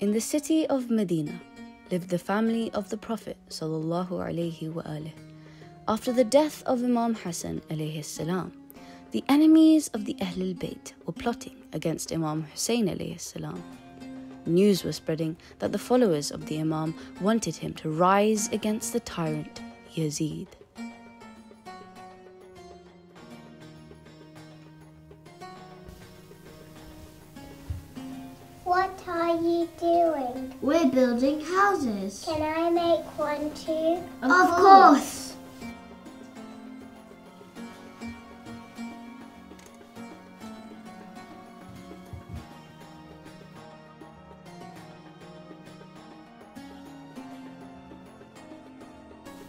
In the city of Medina lived the family of the Prophet ﷺ. After the death of Imam Hassan ﷺ, the enemies of the Ahlul Bayt were plotting against Imam Hussein ﷺ. News was spreading that the followers of the Imam wanted him to rise against the tyrant Yazid. What are you doing? We're building houses. Can I make one too? Of course!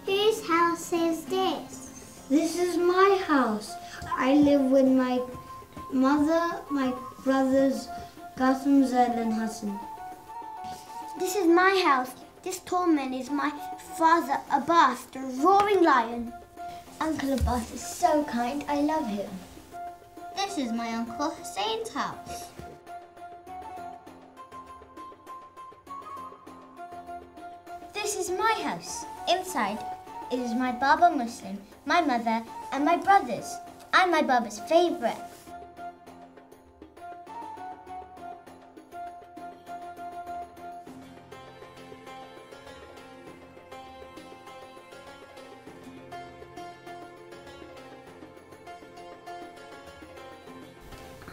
Whose house is this? This is my house. I live with my mother, my brothers, Qasim, Zaid and Hassan. This is my house. This tall man is my father, Abbas, the roaring lion. Uncle Abbas is so kind, I love him. This is my Uncle Hussein's house. This is my house. Inside is my Baba Muslim, my mother and my brothers. I'm my Baba's favourite.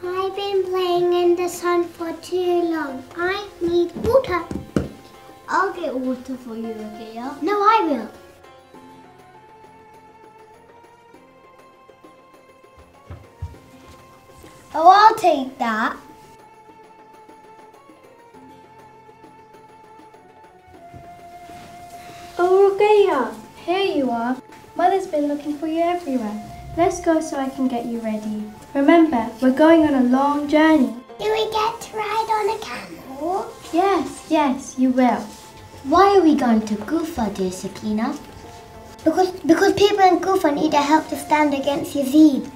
I've been playing in the sun for too long. I need water. I'll get water for you, Ruqayya. No, I will. Oh, I'll take that. Oh, Ruqayya, here you are. Mother's been looking for you everywhere. Let's go so I can get you ready. Remember, we're going on a long journey. Do we get to ride on a camel? Yes, you will. Why are we going to Kufa, dear Sakina? Because people in Kufa need our help to stand against Yazid.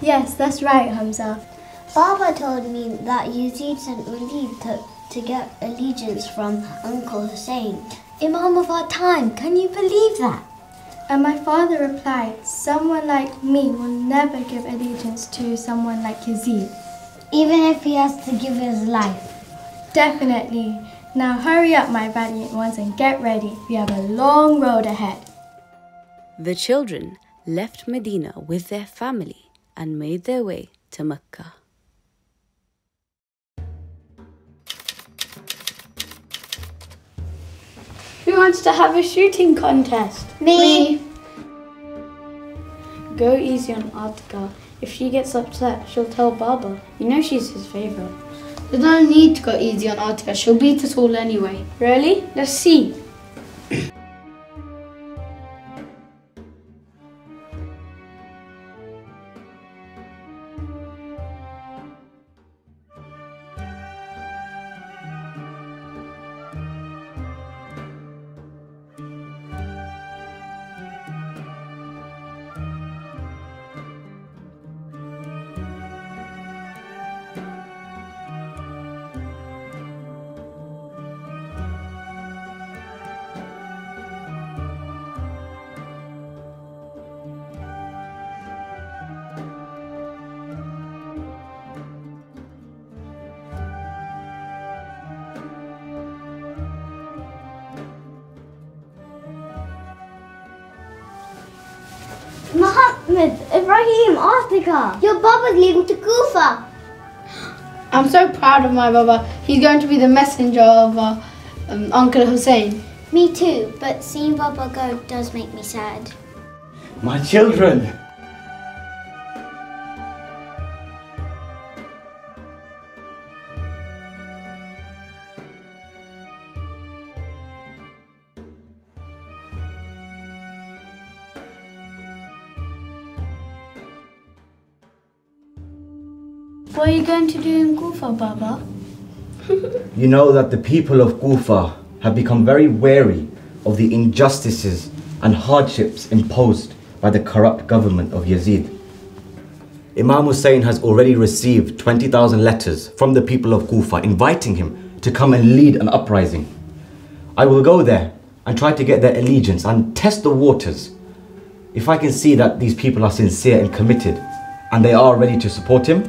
Yes, that's right, Hamza. Baba told me that Yazid sent Walid to get allegiance from Uncle Hussein, Imam of our time. Can you believe that? And my father replied, someone like me will never give allegiance to someone like Yazid. Even if he has to give his life. Definitely. Now hurry up, my valiant ones, and get ready. We have a long road ahead. The children left Medina with their family and made their way to Mecca. Who wants to have a shooting contest? Me! Go easy on Artica. If she gets upset, she'll tell Baba. You know she's his favourite. There's no need to go easy on Artica. She'll beat us all anyway. Really? Let's see. Ahmed Ibrahim Askar, your Baba's leaving to Kufa. I'm so proud of my Baba. He's going to be the messenger of Uncle Hussein. Me too, but seeing Baba go does make me sad. My children! What are you going to do in Kufa, Baba? You know that the people of Kufa have become very wary of the injustices and hardships imposed by the corrupt government of Yazid. Imam Hussein has already received 20,000 letters from the people of Kufa inviting him to come and lead an uprising. I will go there and try to get their allegiance and test the waters. If I can see that these people are sincere and committed and they are ready to support him,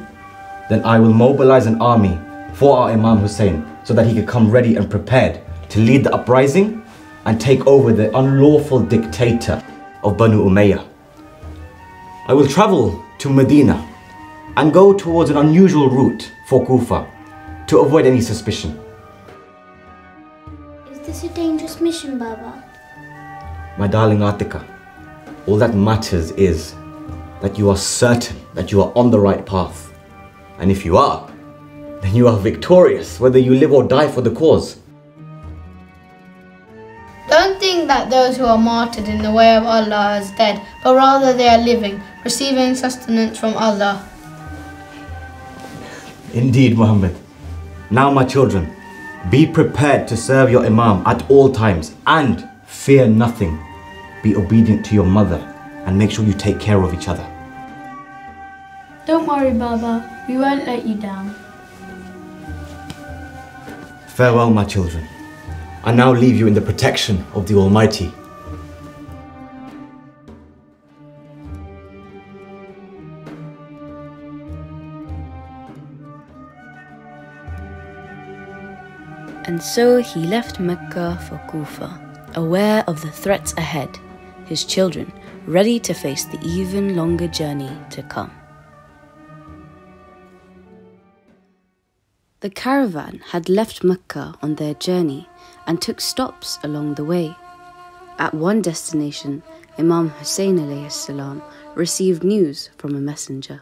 then I will mobilize an army for our Imam Hussein so that he can come ready and prepared to lead the uprising and take over the unlawful dictator of Banu Umayya. I will travel to Medina and go towards an unusual route for Kufa to avoid any suspicion. Is this a dangerous mission, Baba? My darling Atika, all that matters is that you are certain that you are on the right path. And if you are, then you are victorious, whether you live or die for the cause. Don't think that those who are martyred in the way of Allah is dead, but rather they are living, receiving sustenance from Allah. Indeed, Muhammad. Now, my children, be prepared to serve your Imam at all times and fear nothing. Be obedient to your mother and make sure you take care of each other. Don't worry, Baba. We won't let you down. Farewell, my children. I now leave you in the protection of the Almighty. And so he left Mecca for Kufa, aware of the threats ahead, his children ready to face the even longer journey to come. The caravan had left Mecca on their journey and took stops along the way. At one destination, Imam Hussein ﷺ received news from a messenger.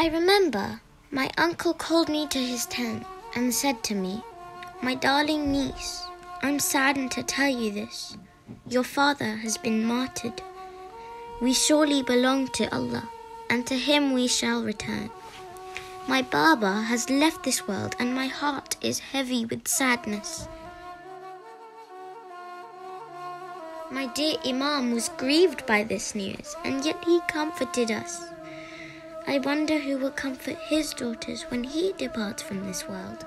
I remember my uncle called me to his tent and said to me, "My darling niece, I'm saddened to tell you this. Your father has been martyred. We surely belong to Allah, and to him we shall return. My Baba has left this world and my heart is heavy with sadness." My dear Imam was grieved by this news, and yet he comforted us. I wonder who will comfort his daughters when he departs from this world.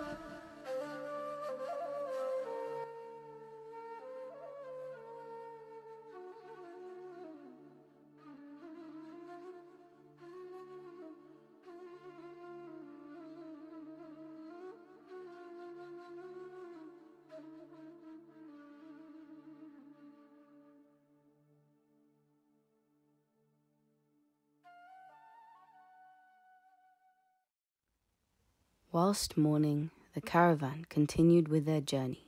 Whilst mourning, the caravan continued with their journey,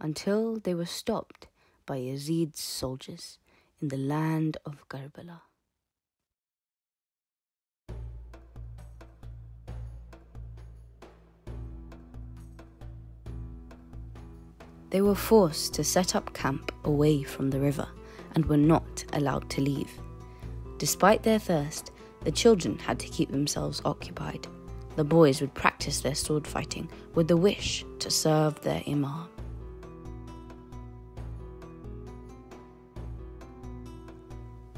until they were stopped by Yazid's soldiers in the land of Karbala. They were forced to set up camp away from the river and were not allowed to leave. Despite their thirst, the children had to keep themselves occupied. The boys would practice their sword fighting with the wish to serve their Imam.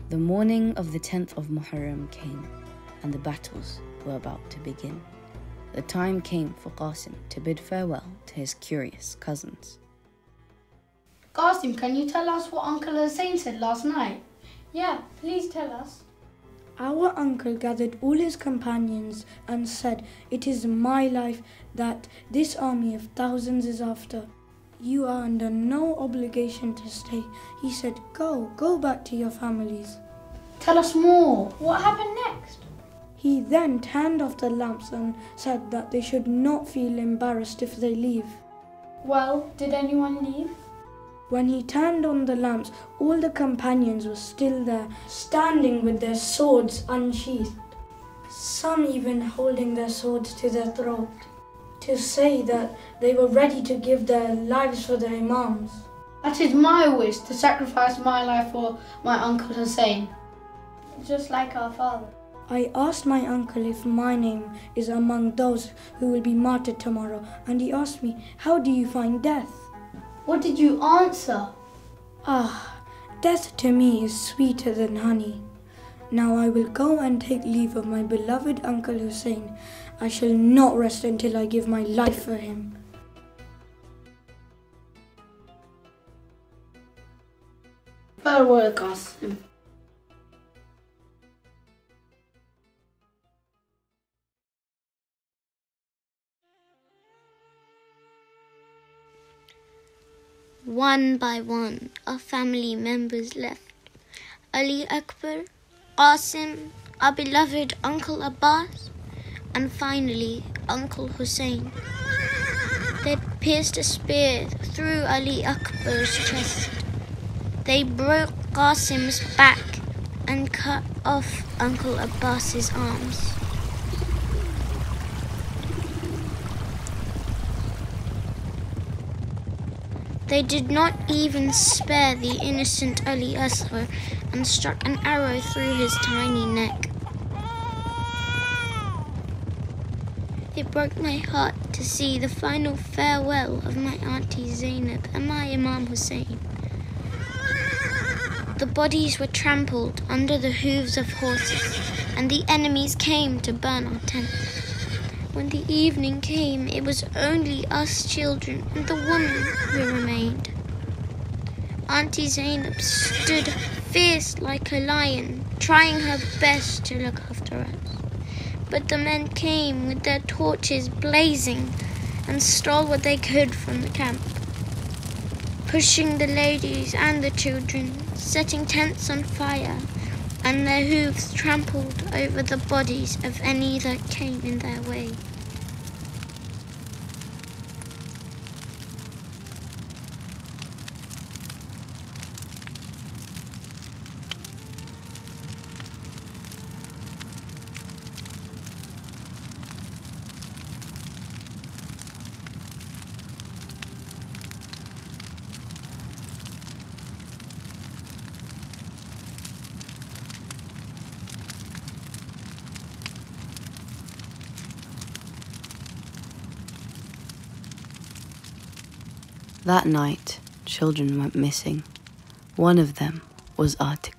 The morning of the 10th of Muharram came, and the battles were about to begin. The time came for Qasim to bid farewell to his curious cousins. Qasim, can you tell us what Uncle Hussein said last night? Yeah, please tell us. Our uncle gathered all his companions and said, "It is my life that this army of thousands is after. You are under no obligation to stay. He said, go back to your families. Tell us more. What happened next? He then turned off the lamps and said that they should not feel embarrassed if they leave. Well, did anyone leave? When he turned on the lamps, all the companions were still there, standing with their swords unsheathed, some even holding their swords to their throat, to say that they were ready to give their lives for the Imams. That is my wish, to sacrifice my life for my uncle Hussein. Just like our father. I asked my uncle if my name is among those who will be martyred tomorrow, and he asked me, how do you find death? What did you answer? Ah, death to me is sweeter than honey. Now I will go and take leave of my beloved Uncle Hussein. I shall not rest until I give my life for him. Farewell, Qasim. One by one, our family members left. Ali Akbar, Qasim, our beloved Uncle Abbas, and finally, Uncle Hussein. They pierced a spear through Ali Akbar's chest. They broke Qasim's back and cut off Uncle Abbas's arms. They did not even spare the innocent Ali Asghar and struck an arrow through his tiny neck. It broke my heart to see the final farewell of my auntie Zainab and my Imam Hussein. The bodies were trampled under the hooves of horses, and the enemies came to burn our tent. When the evening came, it was only us children and the woman who remained. Auntie Zainab stood fierce like a lion, trying her best to look after us. But the men came with their torches blazing and stole what they could from the camp, pushing the ladies and the children, setting tents on fire, and their hooves trampled over the bodies of any that came in their way. That night, children went missing. One of them was Atika.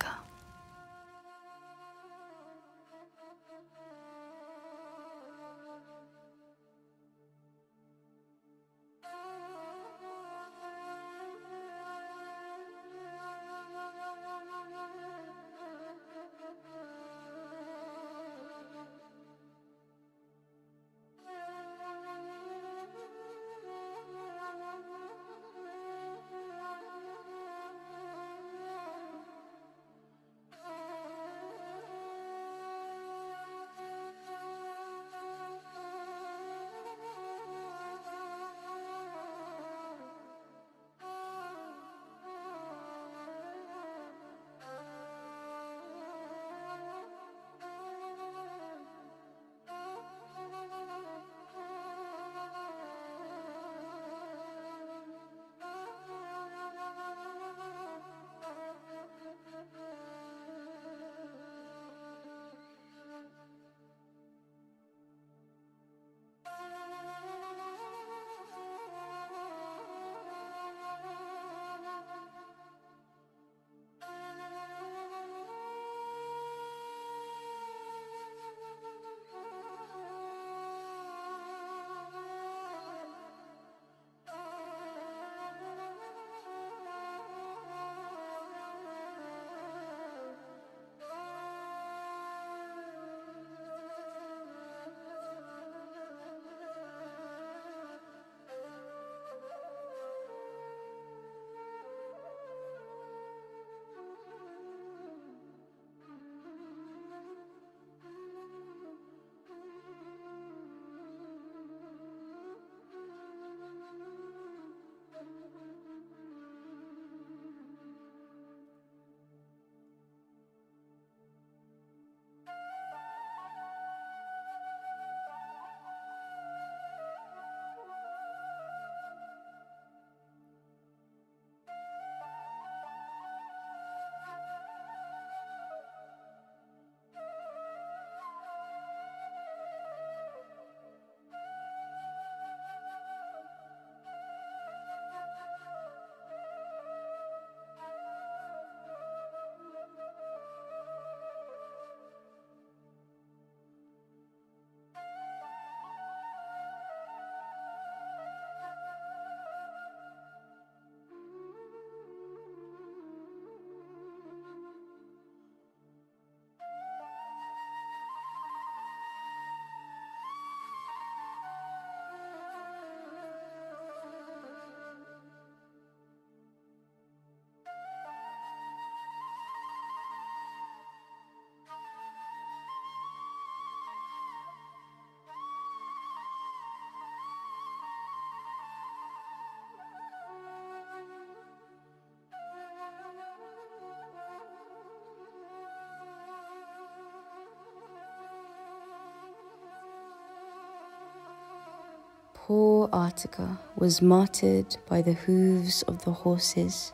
Poor Artica was martyred by the hooves of the horses,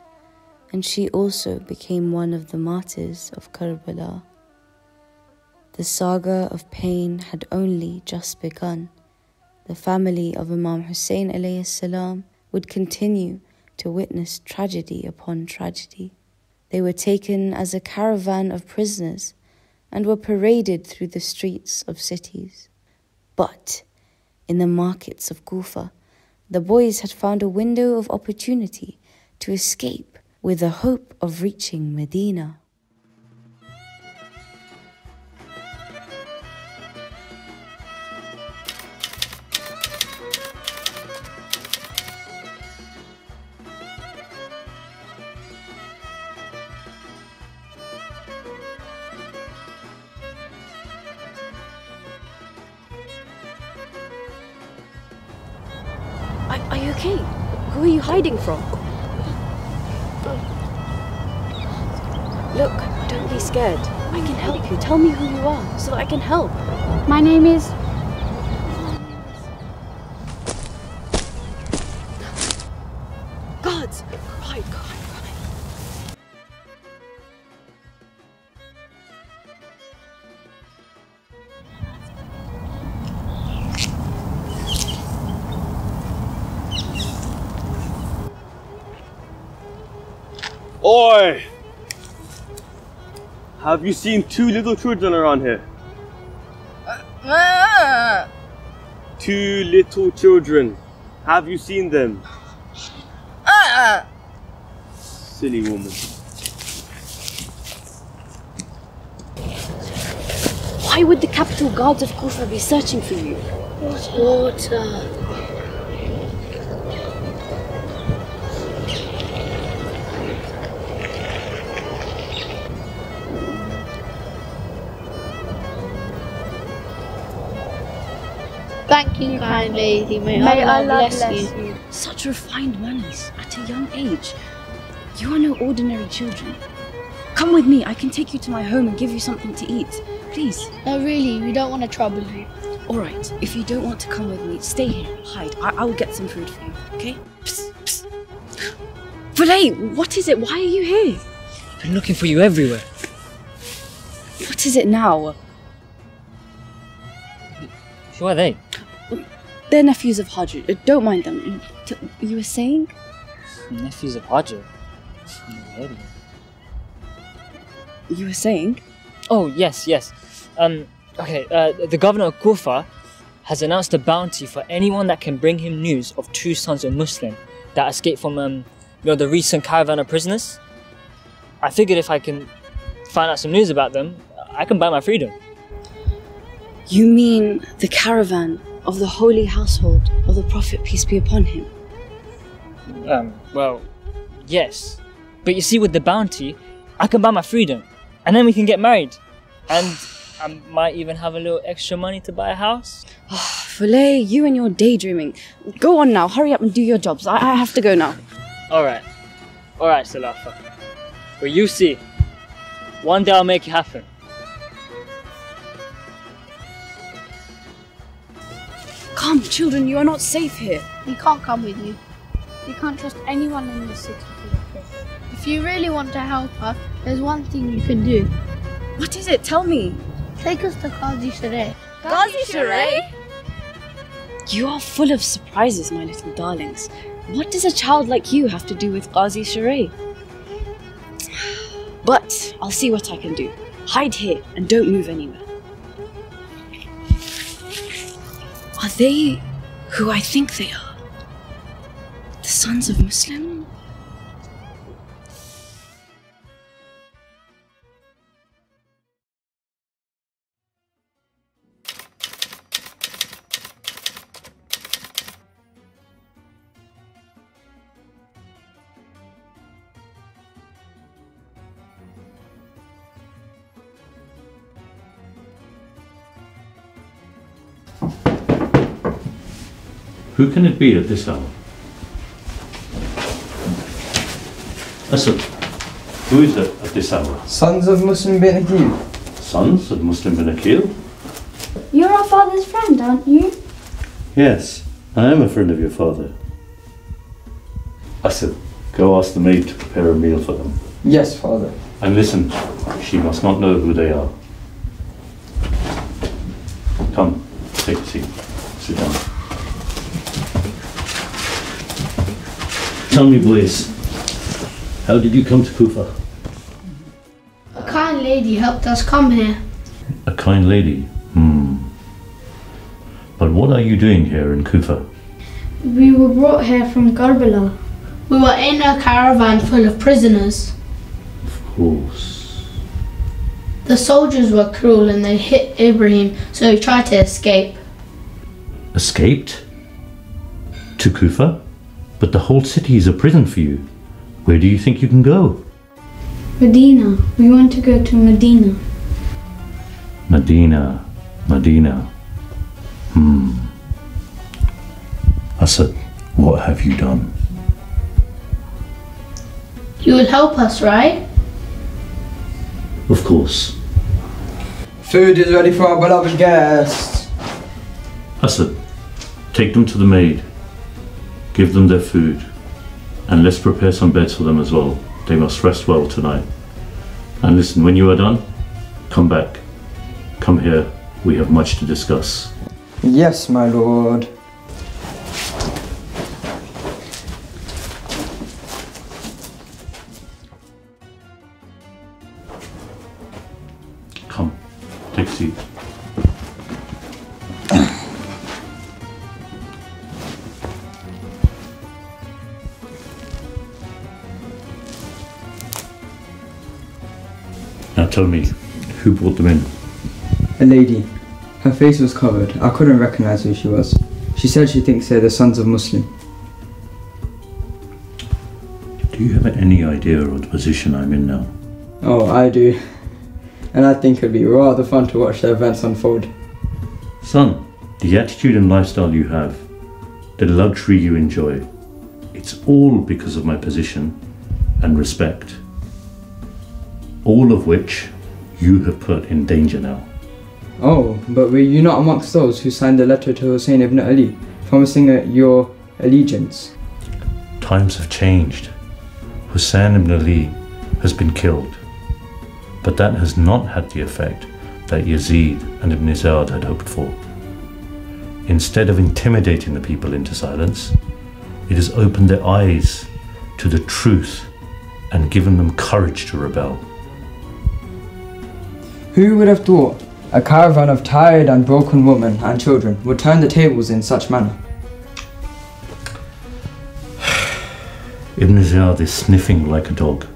and she also became one of the martyrs of Karbala. The saga of pain had only just begun. The family of Imam Hussein alayhi salam would continue to witness tragedy upon tragedy. They were taken as a caravan of prisoners and were paraded through the streets of cities. But in the markets of Kufa, the boys had found a window of opportunity to escape with the hope of reaching Medina. Are you okay? Who are you hiding from? Look, don't be scared. I can help you. Tell me who you are so that I can help. My name is... Guards! Hide, hide, hide. Oi! Have you seen two little children around here? Two little children. Have you seen them? Silly woman. Why would the capital guards of Kufa be searching for you? Water. Thank you, kind lady. May Allah bless you. Such refined manners at a young age. You are no ordinary children. Come with me. I can take you to my home and give you something to eat. Please. No, really. We don't want to trouble you. All right. If you don't want to come with me, stay here. Hide. I will get some food for you. Okay? Psst, psst. Fulay, what is it? Why are you here? I've been looking for you everywhere. What is it now? Who are they? They're nephews of Hajj. Don't mind them. You were saying? Nephews of Hajj? You were saying? Oh, yes, yes. The governor of Kufa has announced a bounty for anyone that can bring him news of two sons of Muslim that escaped from the recent caravan of prisoners. I figured if I can find out some news about them, I can buy my freedom. You mean the caravan of the holy household of the Prophet, peace be upon him? Yes. But you see, with the bounty, I can buy my freedom, and then we can get married. And I might even have a little extra money to buy a house. Oh, Fulay, you and your daydreaming. Go on now, hurry up and do your jobs. I have to go now. Alright. Alright, Sulafa. But you see, one day I'll make it happen. Come, children, you are not safe here. We can't come with you. We can't trust anyone in this city. If you really want to help us, there's one thing you can do. What is it? Tell me. Take us to Qazi Shurayh. Qazi Shurayh? You are full of surprises, my little darlings. What does a child like you have to do with Qazi Shurayh? But I'll see what I can do. Hide here and don't move anywhere. Are they who I think they are? The sons of Muslim? Who can it be at this hour? Asad, who is it at this hour? Sons of Muslim bin Aqeel. Sons of Muslim bin Aqeel? You're our father's friend, aren't you? Yes, I am a friend of your father. Asad, go ask the maid to prepare a meal for them. Yes, father. And listen, she must not know who they are. Come, take a seat. Sit down. Tell me, please, how did you come to Kufa? A kind lady helped us come here. A kind lady? But what are you doing here in Kufa? We were brought here from Karbala. We were in a caravan full of prisoners. Of course. The soldiers were cruel and they hit Ibrahim, so he tried to escape. Escaped? To Kufa? But the whole city is a prison for you. Where do you think you can go? Medina. We want to go to Medina. Medina. Medina. Asad, what have you done? You will help us, right? Of course. Food is ready for our beloved guests. Asad, take them to the maid. Give them their food. And let's prepare some beds for them as well. They must rest well tonight. And listen, when you are done, come back. Come here. We have much to discuss. Yes, my lord. Come, take a seat. Now tell me, who brought them in? A lady. Her face was covered. I couldn't recognize who she was. She said she thinks they're the sons of Muslim. Do you have any idea of the position I'm in now? Oh, I do. And I think it'd be rather fun to watch the events unfold. Son, the attitude and lifestyle you have, the luxury you enjoy, it's all because of my position and respect. All of which you have put in danger now. Oh, but were you not amongst those who signed the letter to Hussein ibn Ali, promising your allegiance? Times have changed. Hussein ibn Ali has been killed. But that has not had the effect that Yazid and Ibn Ziyad had hoped for. Instead of intimidating the people into silence, it has opened their eyes to the truth and given them courage to rebel. Who would have thought a caravan of tired and broken women and children would turn the tables in such manner? Ibn Ziyad is sniffing like a dog.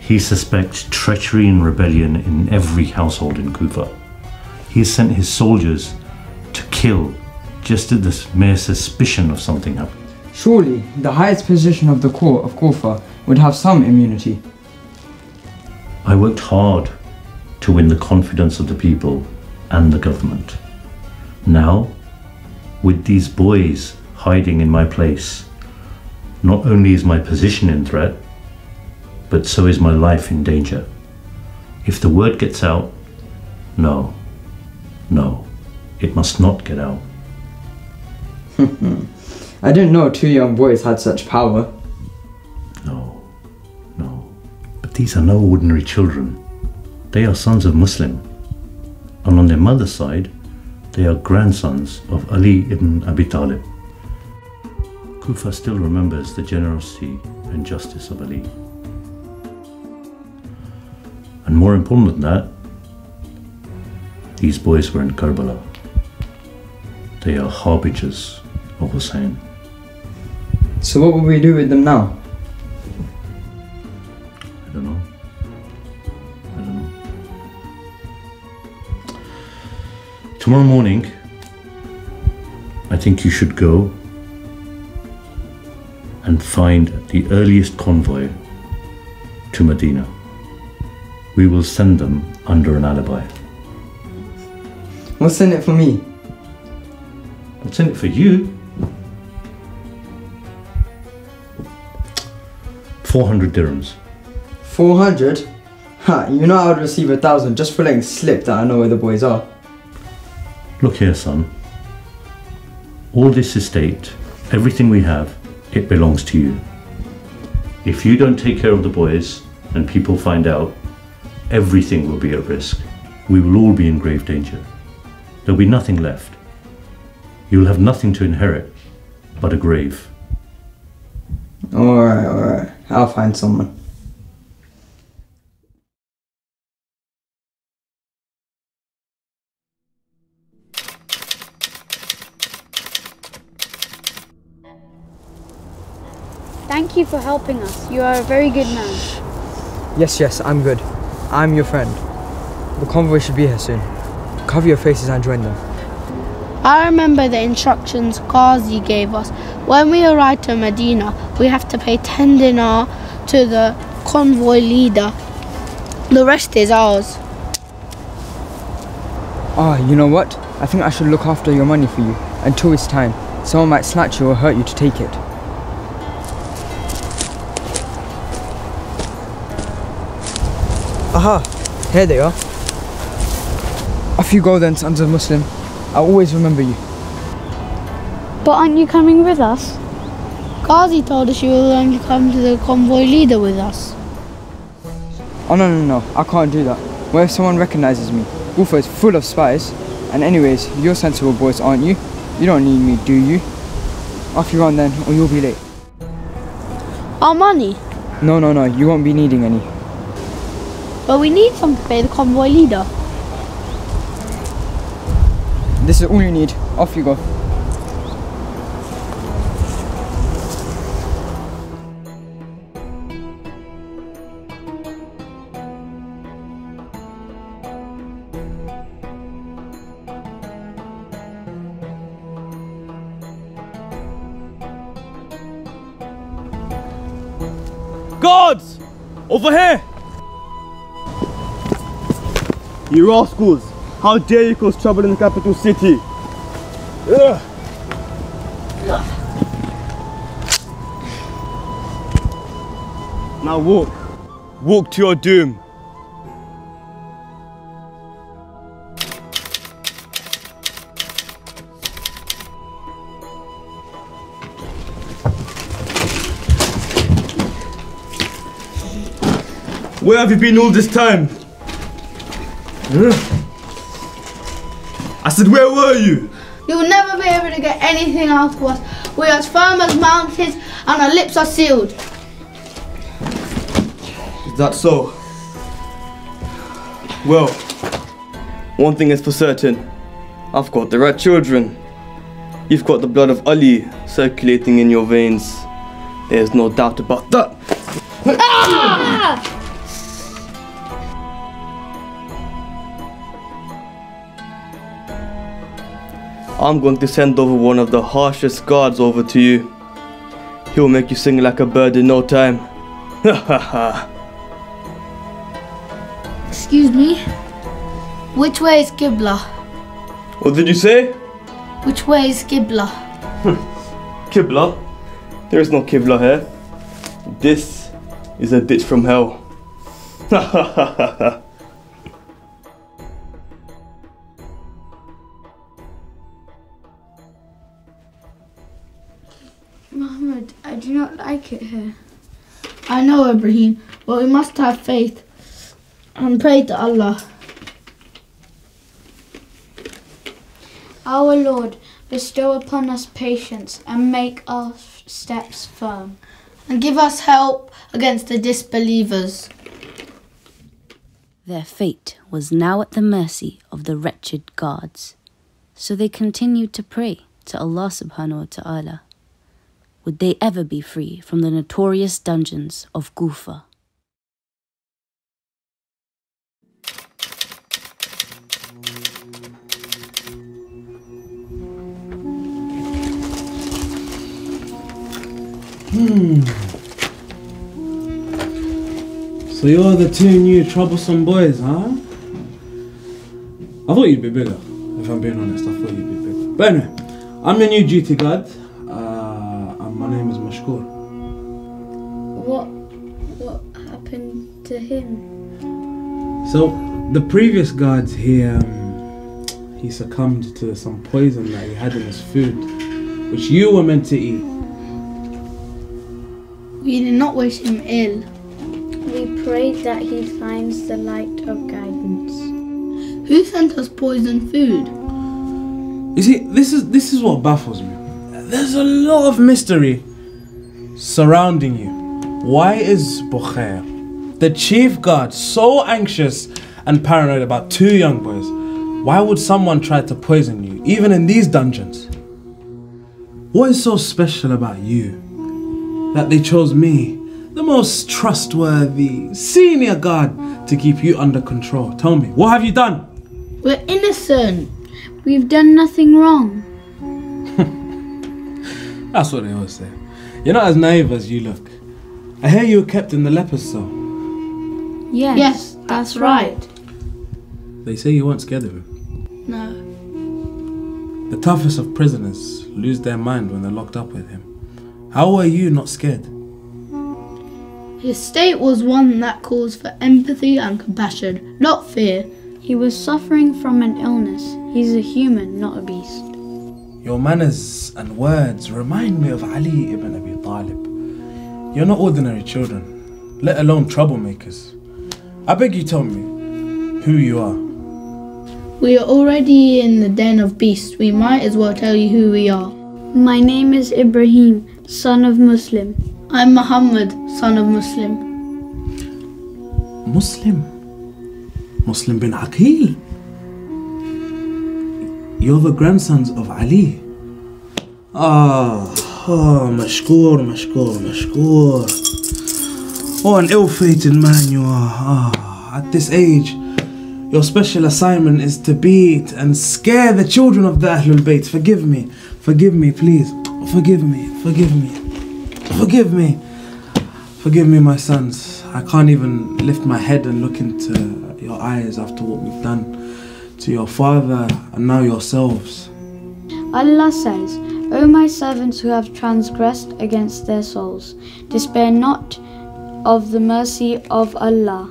He suspects treachery and rebellion in every household in Kufa. He has sent his soldiers to kill just at the mere suspicion of something happening. Surely the highest position of the court of Kufa would have some immunity. I worked hard to win the confidence of the people and the government. Now, with these boys hiding in my place, not only is my position in threat, but so is my life in danger. If the word gets out, no, it must not get out. I didn't know two young boys had such power. No, but these are no ordinary children. They are sons of Muslim, and on their mother's side, they are grandsons of Ali ibn Abi Talib. Kufa still remembers the generosity and justice of Ali. And more important than that, these boys were in Karbala. They are harbingers of Hussein. So what will we do with them now? I don't know. Tomorrow morning, I think you should go and find the earliest convoy to Medina. We will send them under an alibi. What's in it for me? What's in it for you? 400 dirhams. 400? Ha, you know I would receive 1,000 just for letting slip that I know where the boys are. Look here, son. all this estate, everything we have, it belongs to you. If you don't take care of the boys and people find out, everything will be at risk. We will all be in grave danger. There'll be nothing left. You'll have nothing to inherit but a grave. Alright, I'll find someone. Thank you for helping us. You are a very good man. Yes, I'm good. I'm your friend. The convoy should be here soon. Cover your faces and join them. I remember the instructions Qazi gave us. When we arrive to Medina, we have to pay 10 dinar to the convoy leader. The rest is ours. You know what? I think I should look after your money for you until it's time. Someone might snatch you or hurt you to take it. Aha! Here they are. Off you go then, sons of Muslim. I'll always remember you. But aren't you coming with us? Qazi told us you will only come to the convoy leader with us. No, I can't do that. What if someone recognises me? Kufa is full of spies. And anyways, you're sensible boys, aren't you? You don't need me, do you? Off you run then, or you'll be late. Our money? No, you won't be needing any. But we need some to pay the convoy leader. This is all you need. Off you go. Guards! Over here! You rascals! How dare you cause trouble in the capital city? Ugh. Now walk. Walk to your doom. Where have you been all this time? Ugh. I said, where were you? You'll never be able to get anything out of us. We're as firm as mountains and our lips are sealed. Is that so? Well, one thing is for certain. I've got the right children. You've got the blood of Ali circulating in your veins. There's no doubt about that. Ah! I'm going to send over one of the harshest guards over to you. He'll make you sing like a bird in no time. Excuse me? Which way is Kibla? What did you say? Which way is Kibla? Kibla? There is no Kibla here. This is a ditch from hell. Muhammad, I do not like it here. I know, Ibrahim, but we must have faith and pray to Allah. Our Lord, bestow upon us patience and make our steps firm. And give us help against the disbelievers. Their fate was now at the mercy of the wretched guards. So they continued to pray to Allah subhanahu wa ta'ala. Would they ever be free from the notorious dungeons of Kufa? So you're the two new troublesome boys, huh? I thought you'd be bigger, if I'm being honest. I thought you'd be bigger. But anyway, I'm the new duty guard. My name is Mashkur. What happened to him? So, the previous guards here, he succumbed to some poison that he had in his food. which you were meant to eat. We did not wish him ill. We prayed that he finds the light of guidance. Who sent us poisoned food? You see, this is what baffles me. There's a lot of mystery surrounding you. Why is Bukhair, the chief guard, so anxious and paranoid about two young boys? Why would someone try to poison you, even in these dungeons? What is so special about you that they chose me, the most trustworthy senior guard, to keep you under control? Tell me, what have you done? We're innocent. We've done nothing wrong. That's what they always say. You're not as naive as you look. I hear you were kept in the leper's cell. Yes, that's right. They say you weren't scared of him. No. The toughest of prisoners lose their mind when they're locked up with him. How were you not scared? His state was one that calls for empathy and compassion, not fear. He was suffering from an illness. He's a human, not a beast. Your manners and words remind me of Ali ibn Abi Talib. You're not ordinary children, let alone troublemakers. I beg you tell me who you are. We are already in the den of beasts. We might as well tell you who we are. My name is Ibrahim, son of Muslim. I'm Muhammad, son of Muslim. Muslim? Muslim bin Aqeel? You're the grandsons of Ali. Oh, Mashkur, Mashkur, Mashkur. Oh, an ill-fated man you are. Oh, at this age, your special assignment is to beat and scare the children of the Ahlul Bayt. Forgive me, please. Forgive me, my sons. I can't even lift my head and look into your eyes after what we've done to your father and now yourselves. Allah says, O my servants who have transgressed against their souls, despair not of the mercy of Allah,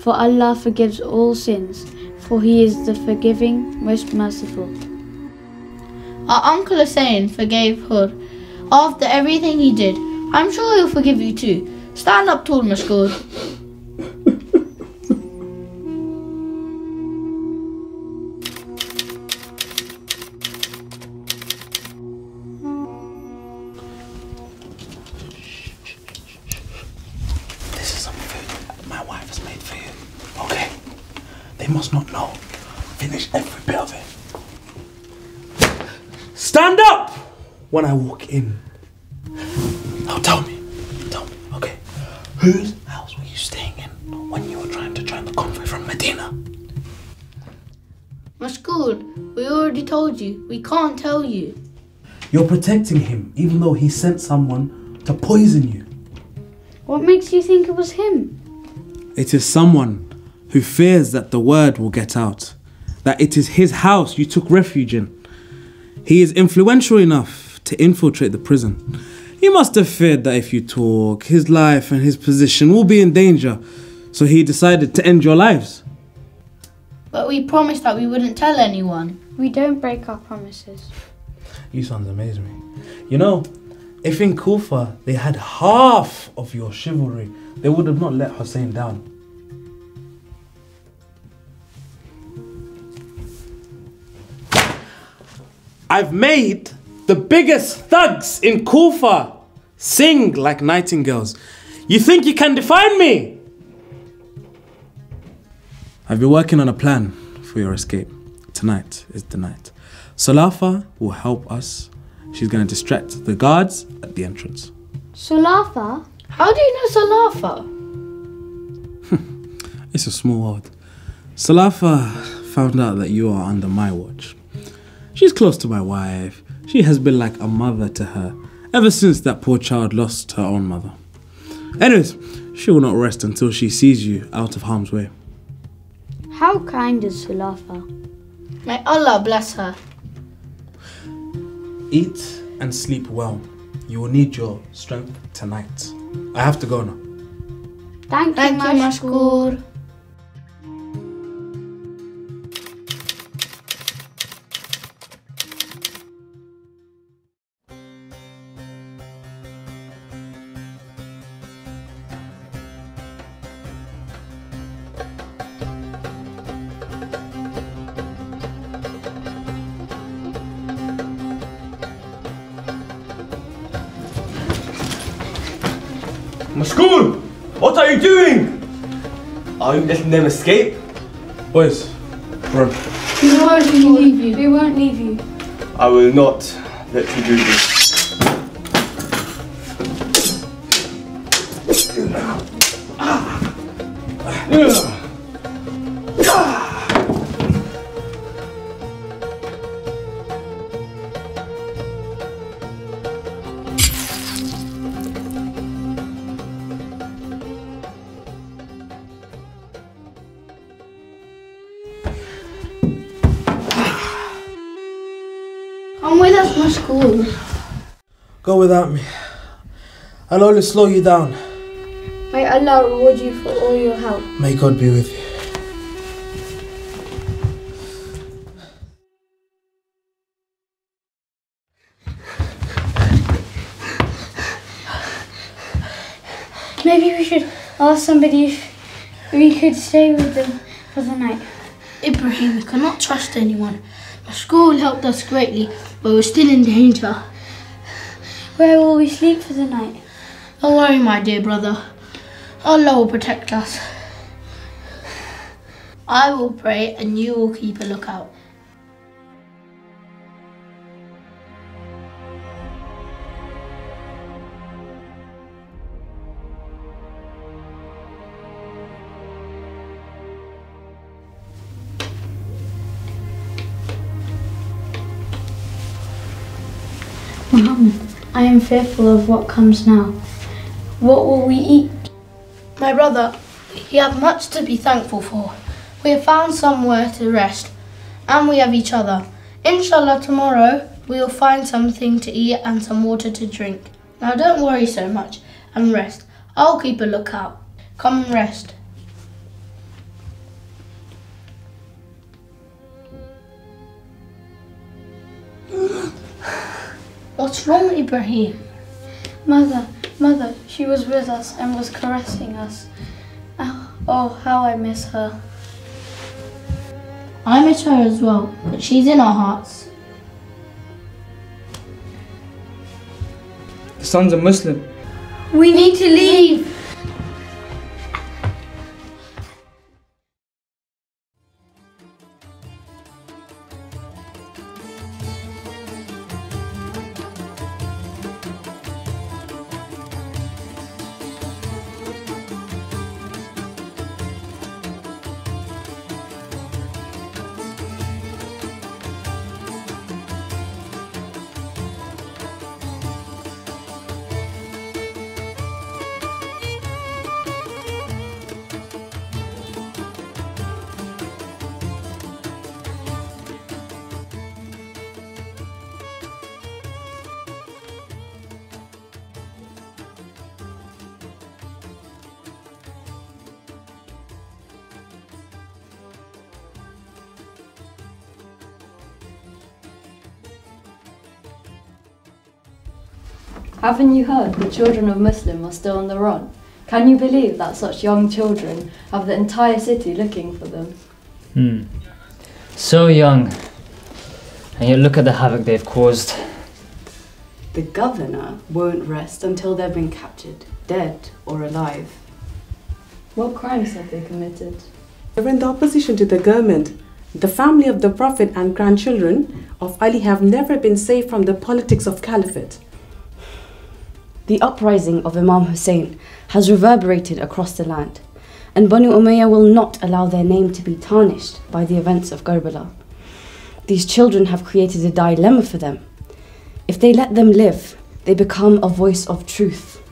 for Allah forgives all sins, for He is the forgiving, most merciful. Our uncle Hussein forgave Hur after everything he did. I'm sure he'll forgive you too. Stand up tall, Mashkur. When I walk in. Now tell me, okay. Whose house were you staying in when you were trying to join the convoy from Medina? Mashkur, we already told you. We can't tell you. You're protecting him, even though he sent someone to poison you. What makes you think it was him? It is someone who fears that the word will get out, that it is his house you took refuge in. He is influential enough to infiltrate the prison. He must have feared that if you talk, his life and his position will be in danger, so he decided to end your lives. But we promised that we wouldn't tell anyone. We don't break our promises. You sons amaze me. You know, if in Kufa they had half of your chivalry, they would have not let Hussein down. I've made the biggest thugs in Kufa sing like nightingales. You think you can define me? I've been working on a plan for your escape. Tonight is the night. Sulafa will help us. She's going to distract the guards at the entrance. Sulafa? How do you know Sulafa? It's a small world. Sulafa found out that you are under my watch. She's close to my wife. She has been like a mother to her, ever since that poor child lost her own mother. Anyways, she will not rest until she sees you out of harm's way. How kind is Sulafa? May Allah bless her. Eat and sleep well. You will need your strength tonight. I have to go now. Thank you, Mashkur. Mashkur! What are you doing? Are you letting them escape? Boys, run. They won't leave you. They won't leave you. I will not let you do this. Go without me. I'll only slow you down. May Allah reward you for all your help. May God be with you. Maybe we should ask somebody if we could stay with them for the night. Ibrahim, we cannot trust anyone. Mashkur helped us greatly, but we're still in danger. Where will we sleep for the night? Don't worry, my dear brother. Allah will protect us. I will pray and you will keep a lookout. Muhammad, I am fearful of what comes now. What will we eat? My brother, you have much to be thankful for. We have found somewhere to rest, and we have each other. Inshallah, tomorrow we will find something to eat and some water to drink. Now don't worry so much and rest. I'll keep a lookout. Come and rest. What's wrong, Ibrahim? Mother, she was with us and was caressing us. Oh, how I miss her. I miss her as well, but she's in our hearts. The son's a Muslim. We need to leave. Haven't you heard the children of Muslim are still on the run? Can you believe that such young children have the entire city looking for them? So young, and yet look at the havoc they've caused. The governor won't rest until they've been captured, dead or alive. What crimes have they committed? They're in the opposition to the government. The family of the Prophet and grandchildren of Ali have never been safe from the politics of caliphate. The uprising of Imam Hussein has reverberated across the land, and Banu Umayya will not allow their name to be tarnished by the events of Karbala. These children have created a dilemma for them. If they let them live, they become a voice of truth.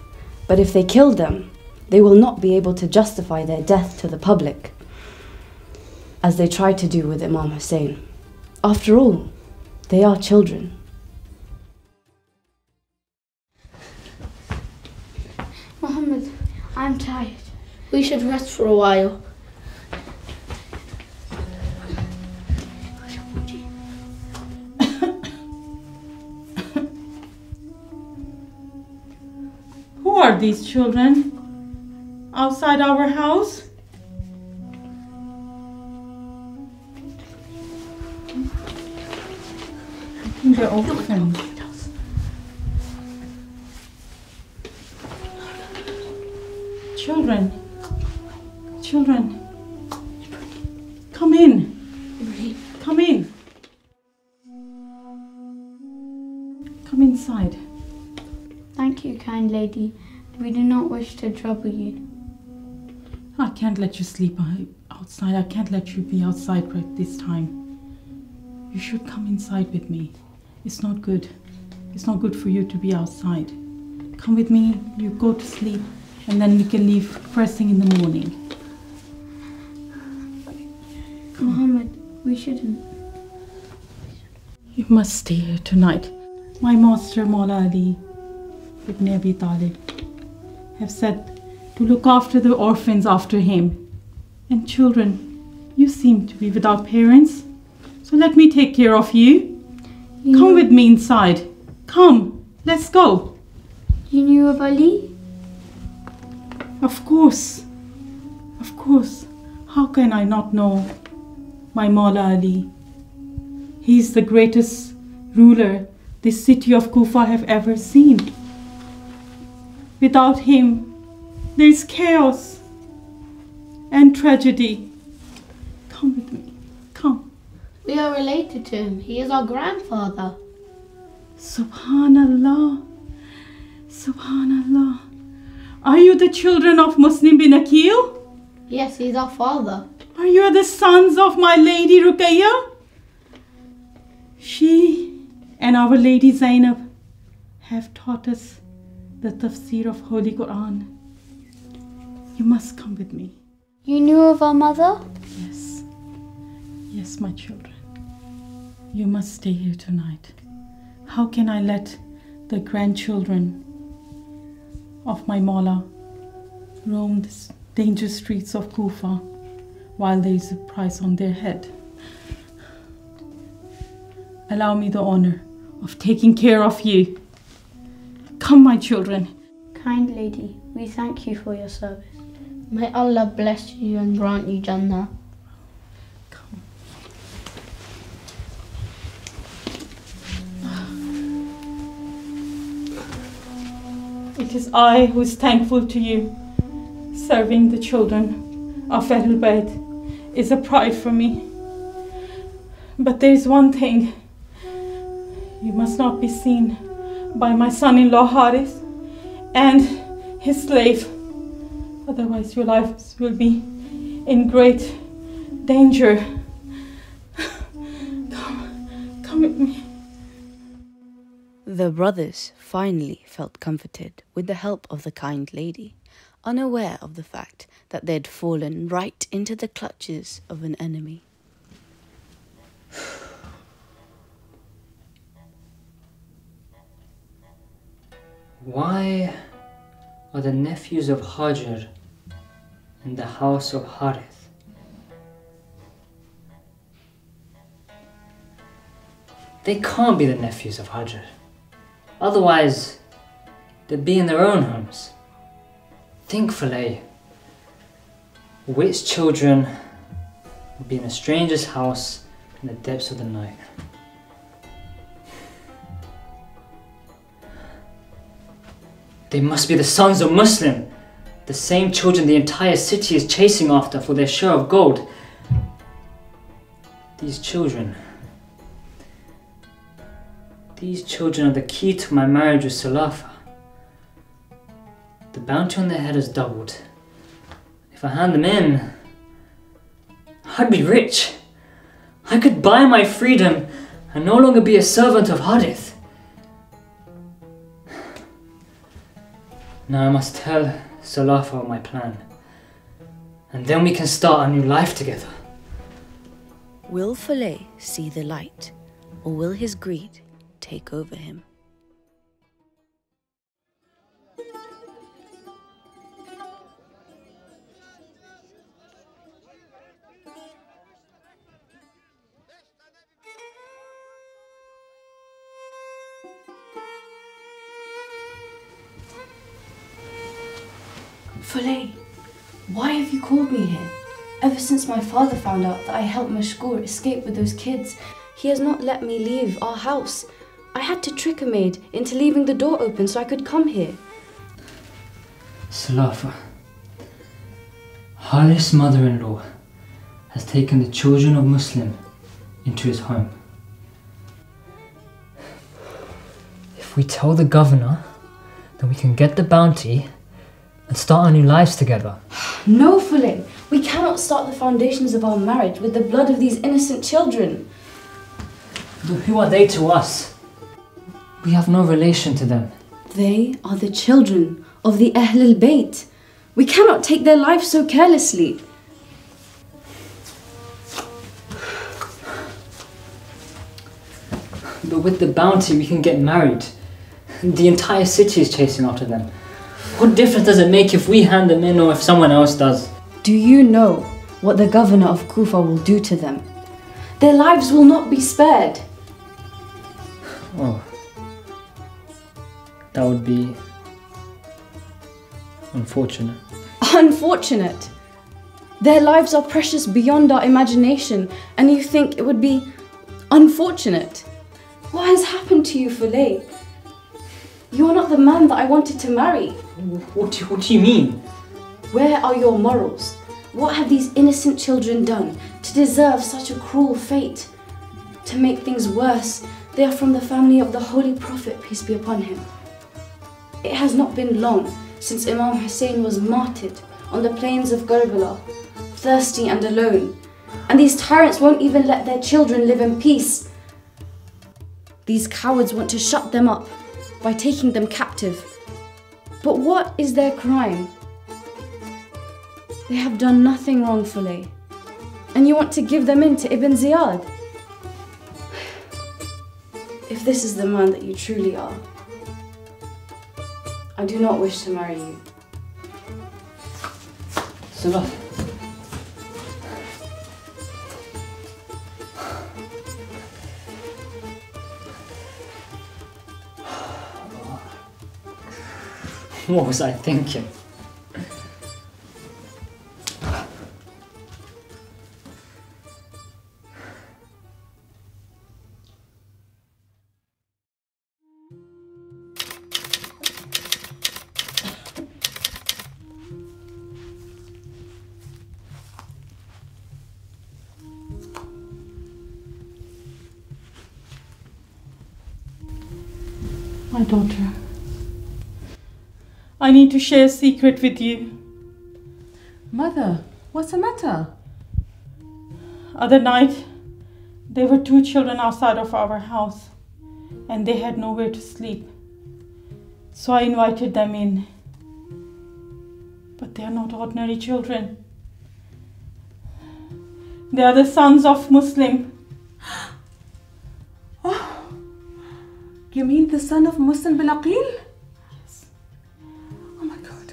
But if they kill them, they will not be able to justify their death to the public, as they tried to do with Imam Hussein. After all, they are children. Muhammad, I'm tired. We should rest for a while. Who are these children? Outside our house? I think they're all friends. Children. Children. Come in. Come in. Come inside. Thank you, kind lady. We do not wish to trouble you. I can't let you sleep outside. I can't let you be outside right this time. You should come inside with me. It's not good. It's not good for you to be outside. Come with me, you go to sleep, and then we can leave first thing in the morning. Come. Muhammad, we shouldn't. You must stay here tonight. My master, Mawla Ali ibn Abi Talib, have said to look after the orphans after him. And children, you seem to be without parents, so let me take care of you. Come with me inside. Come, let's go. You knew of Ali? Of course. Of course. How can I not know my Mawla Ali? He is the greatest ruler this city of Kufa have ever seen. Without him, there is chaos and tragedy. Come with me. Come. We are related to him. He is our grandfather. Subhanallah. Subhanallah. Are you the children of Muslim bin Aqeel? Yes, he's our father. Are you the sons of my lady Ruqayya? She and our lady Zainab have taught us the tafsir of Holy Quran. You must come with me. You knew of our mother? Yes. Yes, my children. You must stay here tonight. How can I let the grandchildren of my Mawla roam the dangerous streets of Kufa while there is a price on their head? Allow me the honor of taking care of you. Come, my children. Kind lady, we thank you for your service. May Allah bless you and grant you Jannah. Come. It is I who is thankful to you. Serving the children of Ahlul Bayt is a pride for me. But there is one thing. You must not be seen by my son-in-law Harith and his slave. Otherwise your lives will be in great danger. Come with me. The brothers finally felt comforted with the help of the kind lady, unaware of the fact that they'd fallen right into the clutches of an enemy. Why are the nephews of Hajar in the house of Harith? They can't be the nephews of Hajar. Otherwise, they'd be in their own homes. Think, Fulay, which children would be in a stranger's house in the depths of the night? They must be the sons of Muslim, the same children the entire city is chasing after for their share of gold. These children are the key to my marriage with Sulafa. The bounty on their head has doubled. If I hand them in, I'd be rich. I could buy my freedom and no longer be a servant of Harith. Now I must tell Sulafa my plan, and then we can start a new life together. Will Fulay see the light, or will his greed take over him? Fulay, why have you called me here? Ever since my father found out that I helped Mashkur escape with those kids, he has not let me leave our house. I had to trick a maid into leaving the door open so I could come here. Sulafa, Harith's mother-in-law has taken the children of Muslim into his home. If we tell the governor, then we can get the bounty and start our new lives together. No, Fulay, we cannot start the foundations of our marriage with the blood of these innocent children. But who are they to us? We have no relation to them. They are the children of the Ahlul Bayt. We cannot take their life so carelessly. But with the bounty we can get married. The entire city is chasing after them. What difference does it make if we hand them in or if someone else does? Do you know what the governor of Kufa will do to them? Their lives will not be spared. Oh. That would be unfortunate. Unfortunate? Their lives are precious beyond our imagination, and you think it would be unfortunate? What has happened to you, Fulay? You are not the man that I wanted to marry. What do you mean? Where are your morals? What have these innocent children done to deserve such a cruel fate? To make things worse, they are from the family of the Holy Prophet, peace be upon him. It has not been long since Imam Hussein was martyred on the plains of Karbala, thirsty and alone. And these tyrants won't even let their children live in peace. These cowards want to shut them up by taking them captive. But what is their crime? They have done nothing wrongfully, and you want to give them in to Ibn Ziyad? If this is the man that you truly are, I do not wish to marry you. Sulafa. What was I thinking? My daughter, I need to share a secret with you. Mother, what's the matter? Other night, there were two children outside of our house and they had nowhere to sleep. So I invited them in. But they are not ordinary children. They are the sons of Muslim. You mean the son of Muslim bin Aqeel? Yes. Oh my God.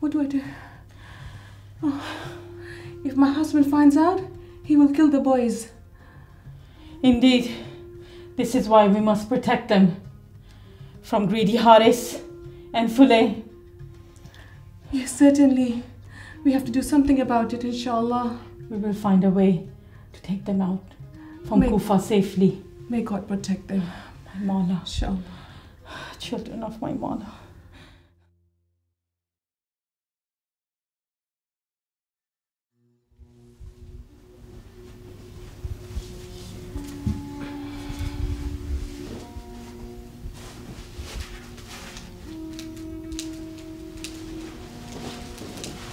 What do I do? Oh. If my husband finds out, he will kill the boys. Indeed. This is why we must protect them from greedy Harith and Fulay. Yes, certainly. We have to do something about it, inshallah. We will find a way to take them out from Kufa safely. May God protect them. My Mawla. Inshallah. Children of my Mawla.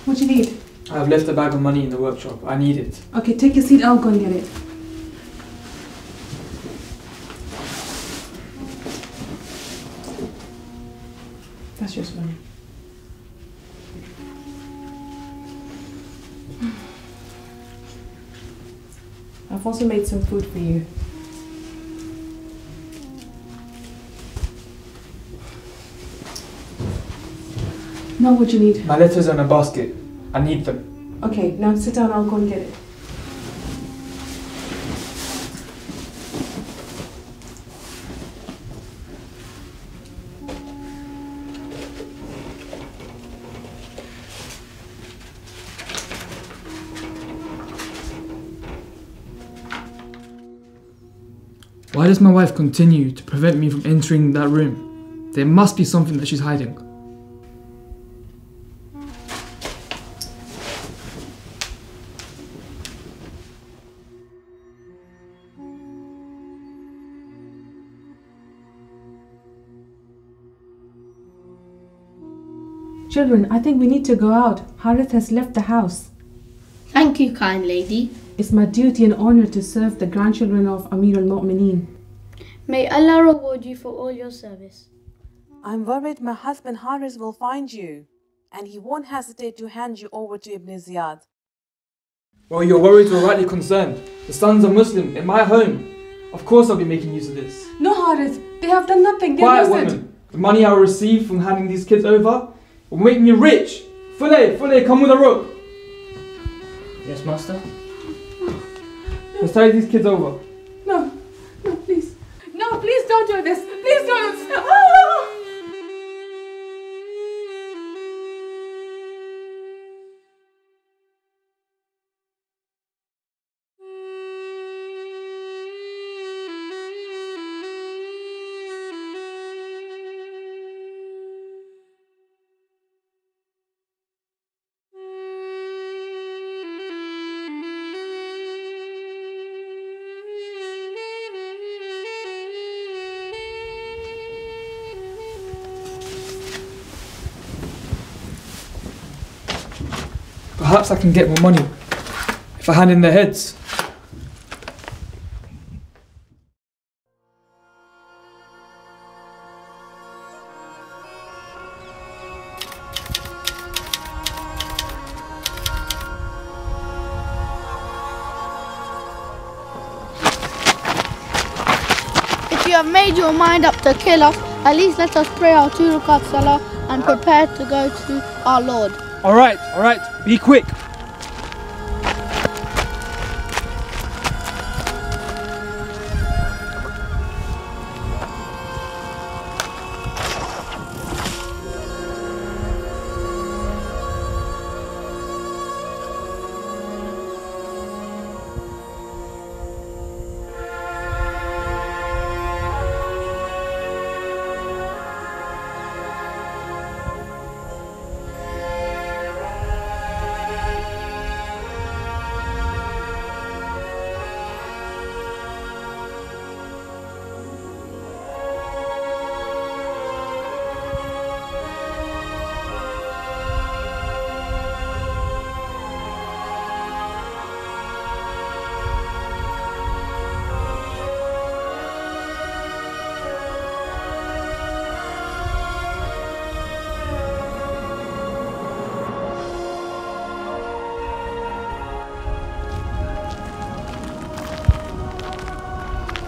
What do you need? I have left a bag of money in the workshop. I need it. Okay, take your seat. I'll go and get it. That's just money. I've also made some food for you. Now what you need? My letters are in a basket. I need them. Okay, now sit down. I'll go and get it. Why does my wife continue to prevent me from entering that room? There must be something that she's hiding. Children, I think we need to go out. Harith has left the house. Thank you, kind lady. It's my duty and honor to serve the grandchildren of Amir al-Mu'mineen. May Allah reward you for all your service. I'm worried my husband Harith will find you, and he won't hesitate to hand you over to Ibn Ziyad. Well, your worries were rightly concerned. The sons are Muslim in my home. Of course I'll be making use of this. No, Harith, they have done nothing. They're innocent. Quiet, woman. The money I will receive from handing these kids over will make me rich. Fulay, Fulay, come with a rope. Yes, master? No. Let's tie these kids over. No, no, please. No, please don't do this. Please don't do this. Oh! Perhaps I can get more money if I hand in their heads. If you have made your mind up to kill us, at least let us pray our 2 rakat salah and prepare to go to our Lord. Alright, alright, be quick.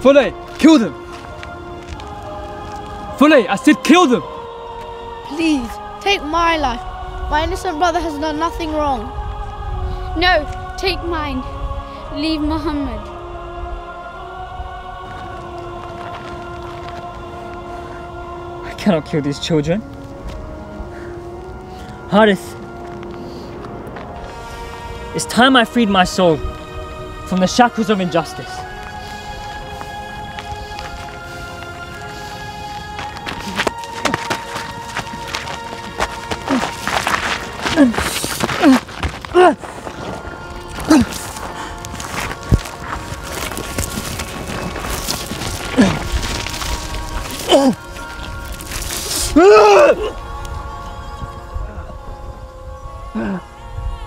Fulay, kill them! Fulay, I said kill them! Please, take my life. My innocent brother has done nothing wrong. No, take mine. Leave Muhammad. I cannot kill these children. Harith, it's time I freed my soul from the shackles of injustice.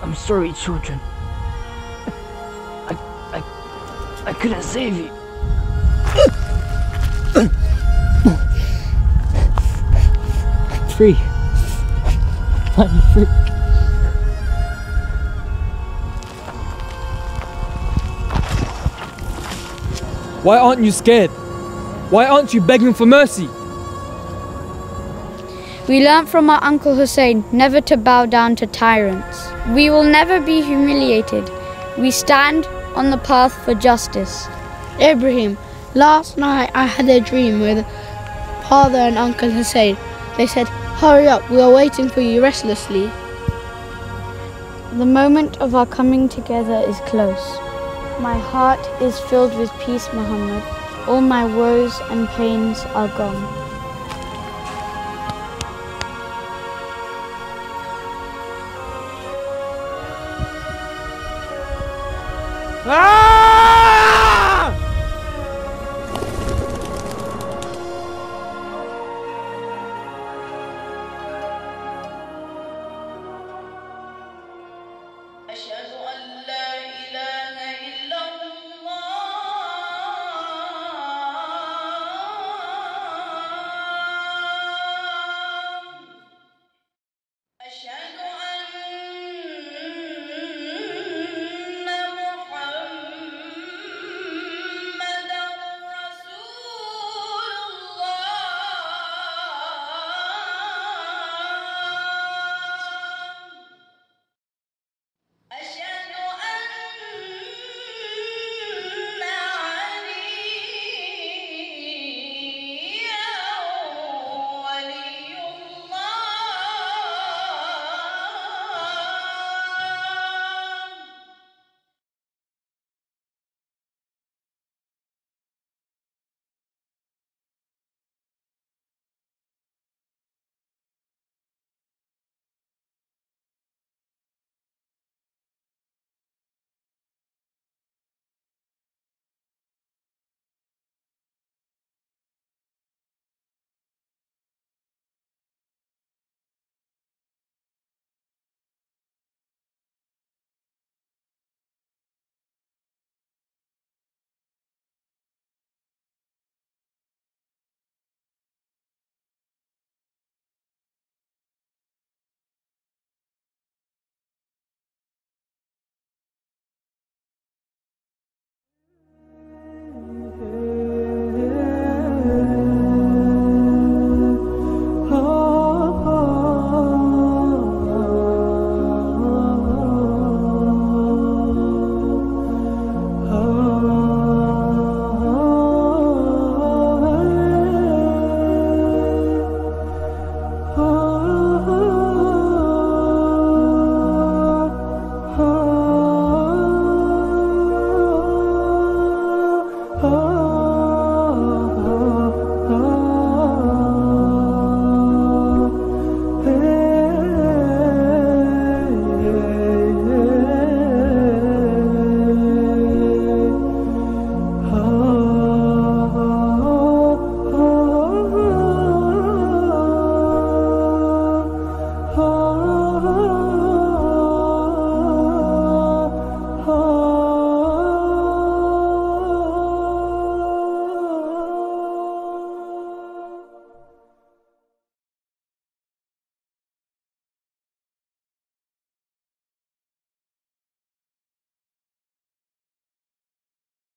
I'm sorry, children. I couldn't save you. Free. Finally free. Why aren't you scared? Why aren't you begging for mercy? We learned from our uncle Hussein never to bow down to tyrants. We will never be humiliated. We stand on the path for justice. Ibrahim, last night I had a dream with father and uncle Hussein. They said, hurry up, we are waiting for you restlessly. The moment of our coming together is close. My heart is filled with peace, Muhammad. All my woes and pains are gone. Ah!